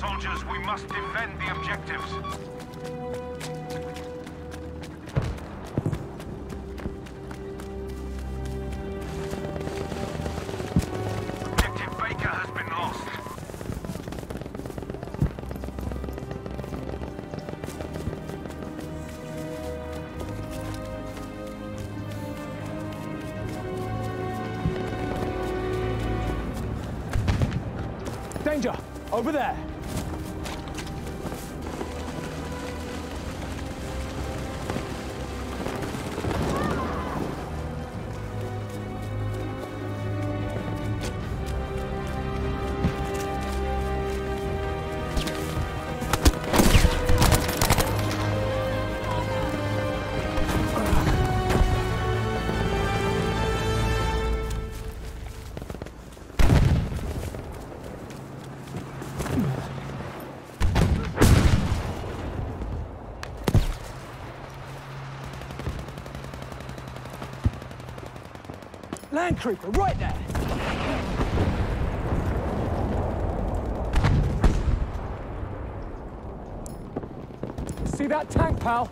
Soldiers, we must defend the objectives. Danger! Over there! Land Trooper, right there! See that tank, pal?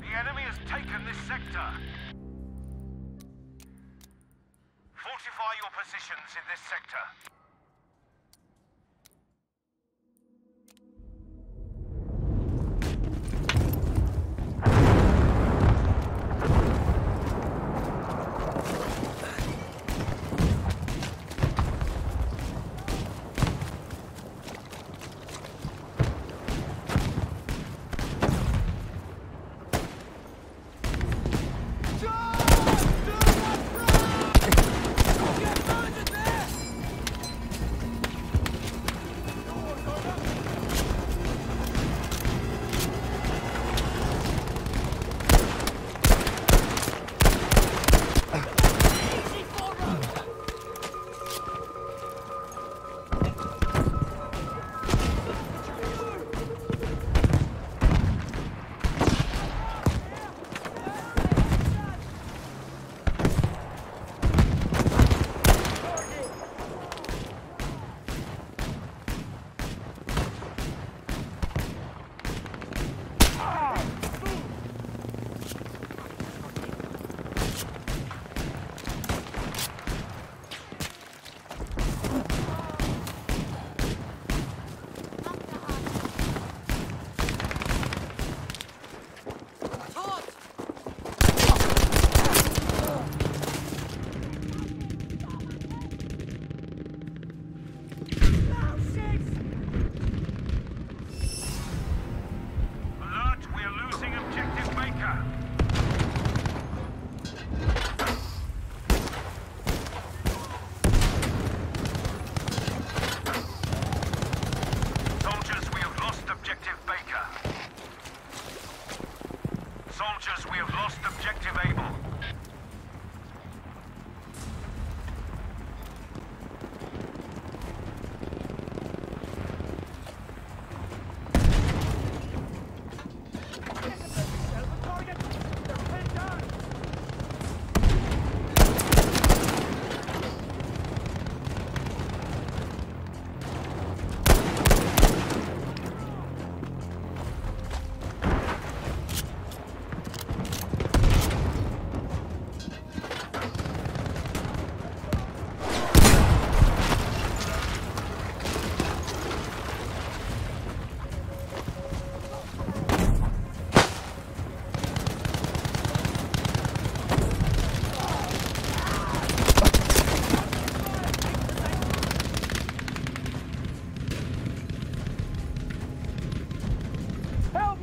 The enemy has taken this sector. Fortify your positions in this sector.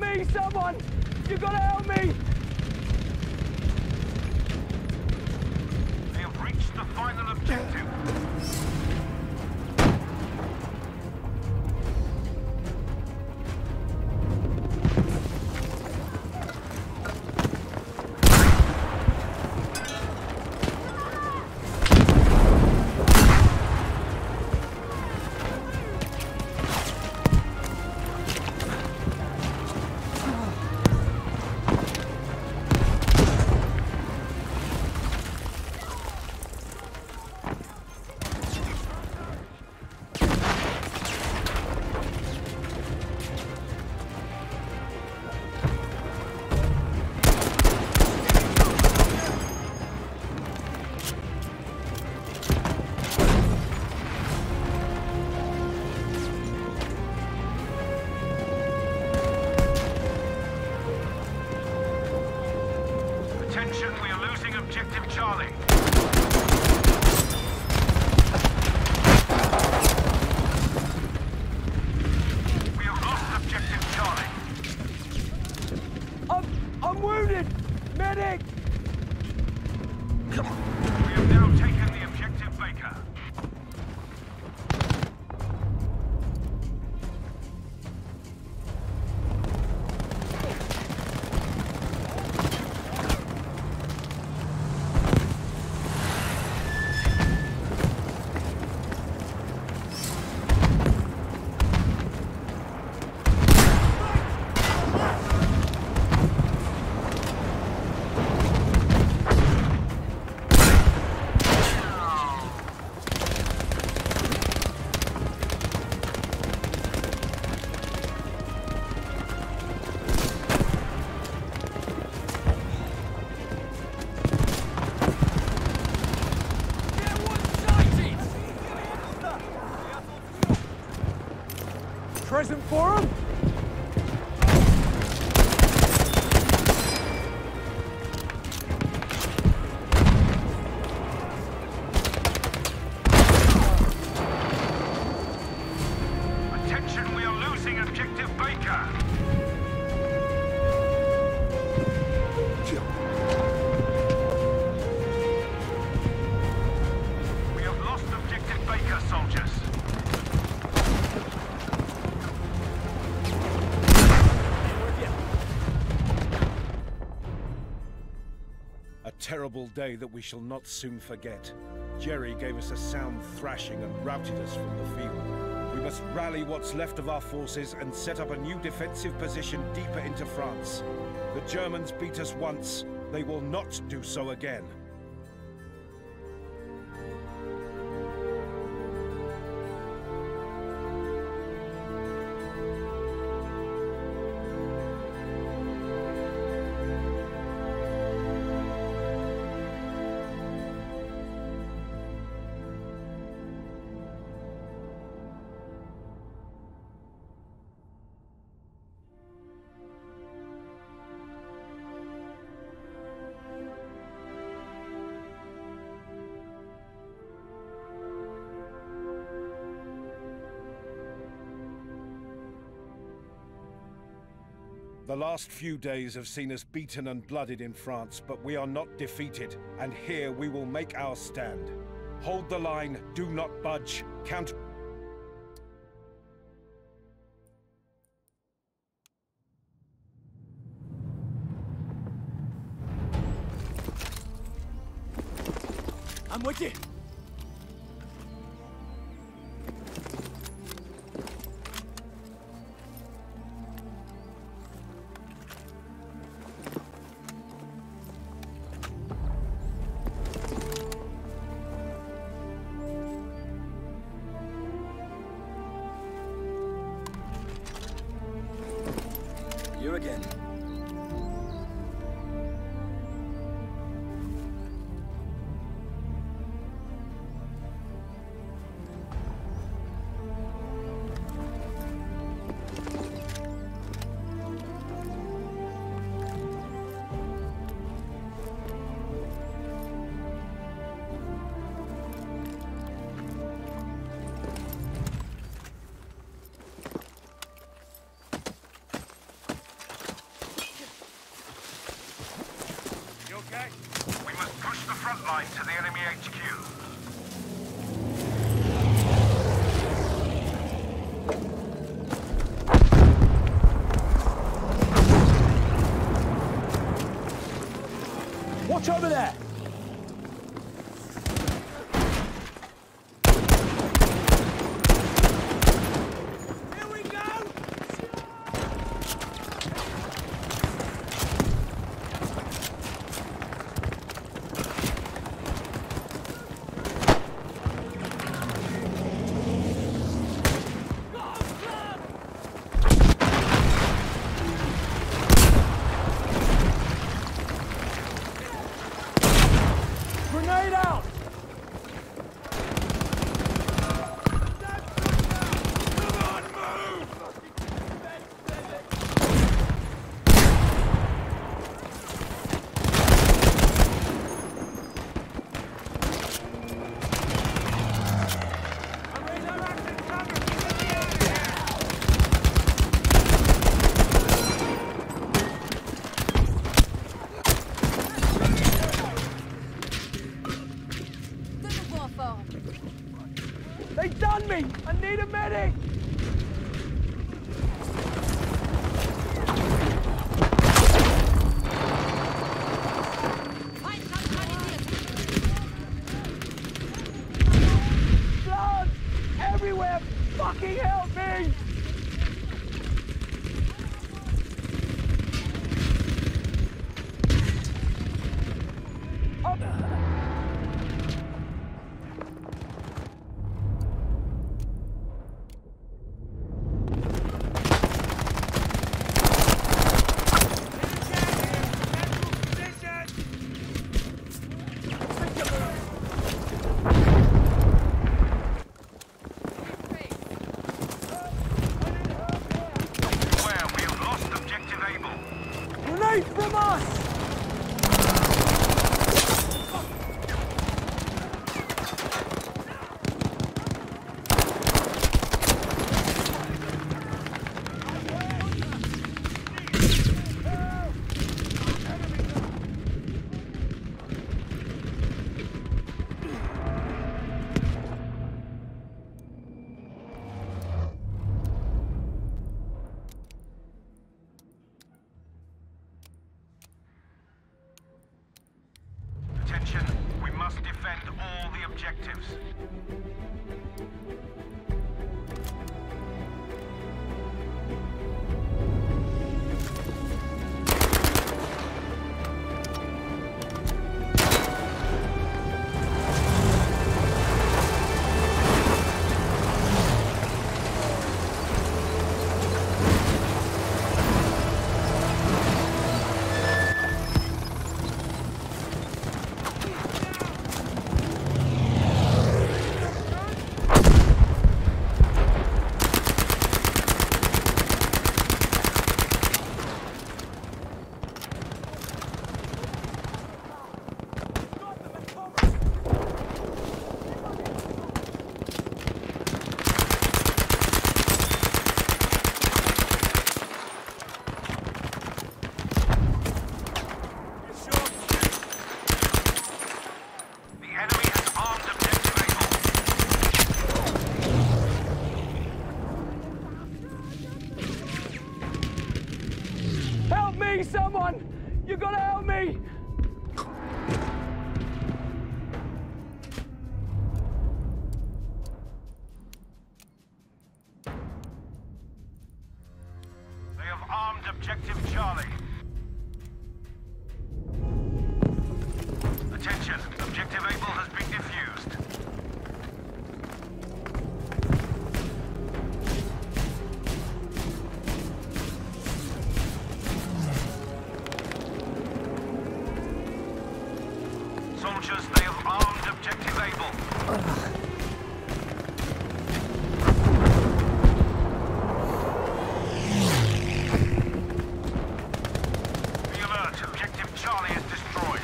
me, someone! You gotta help me! We have reached the final objective. Attention, we are losing objective Charlie. We have lost objective Charlie. I'm wounded! Medic! We have now taken the objective Baker. Present for him? Attention, we are losing objective Baker. Terrible day that we shall not soon forget. Jerry gave us a sound thrashing and routed us from the field. We must rally what's left of our forces and set up a new defensive position deeper into France. The Germans beat us once. They will not do so again. The last few days have seen us beaten and bloodied in France, but we are not defeated, and here we will make our stand. Hold the line, do not budge, counter... I'm with you! You again. light to the enemy HQ. Watch over there! Here we go! Grenade out! They done me! I need a medic! Blood everywhere! Fucking help me! From us! We must defend all the objectives. Someone! You gotta help me! They have armed objective Charlie. Attention! Objective Able has been defused. Soldiers, they have armed objective Able. Be alert, objective Charlie is destroyed.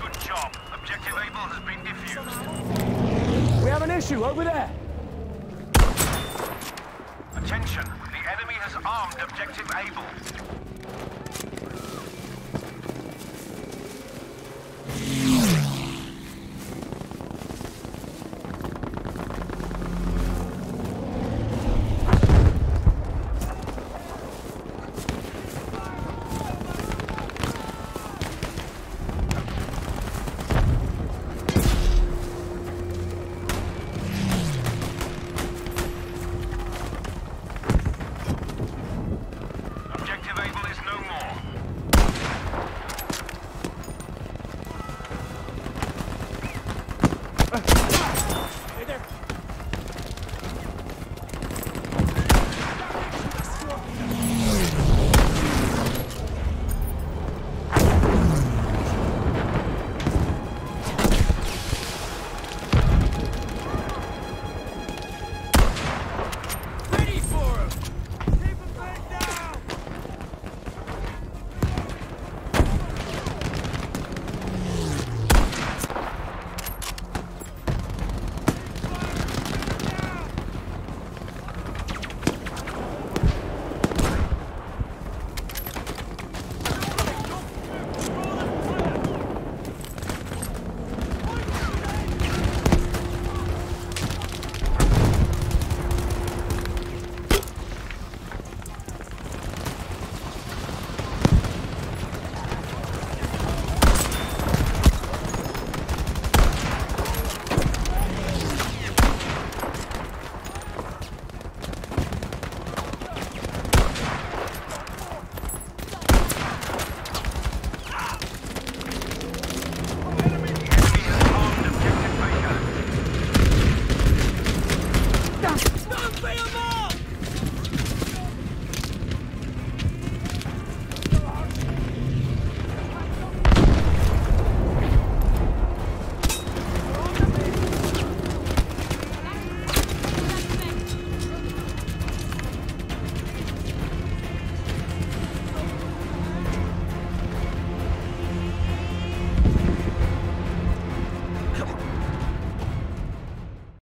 Good job, objective Able has been defused. We have an issue over there. Attention, the enemy has armed objective Able.